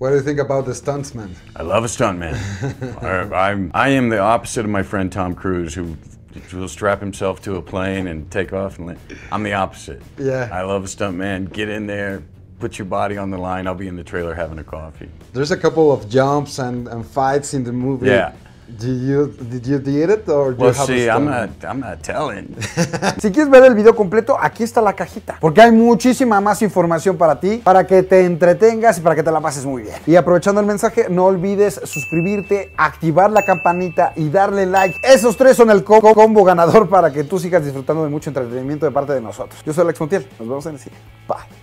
What do you think about the stuntsman? I love a stuntman. I am the opposite of my friend Tom Cruise, who will strap himself to a plane and take off and land. I'm the opposite. Yeah. I love a stuntman. Get in there, put your body on the line. I'll be in the trailer having a coffee. There's a couple of jumps and fights in the movie. Yeah. Did you did it or do you have a stuntman? I'm not telling. Si quieres ver el video completo, aquí está la cajita, porque hay muchísima más información para ti, para que te entretengas y para que te la pases muy bien. Y aprovechando el mensaje, no olvides suscribirte, activar la campanita y darle like. Esos tres son el combo ganador para que tú sigas disfrutando de mucho entretenimiento de parte de nosotros. Yo soy Alex Montiel. Nos vemos en el siguiente. Bye.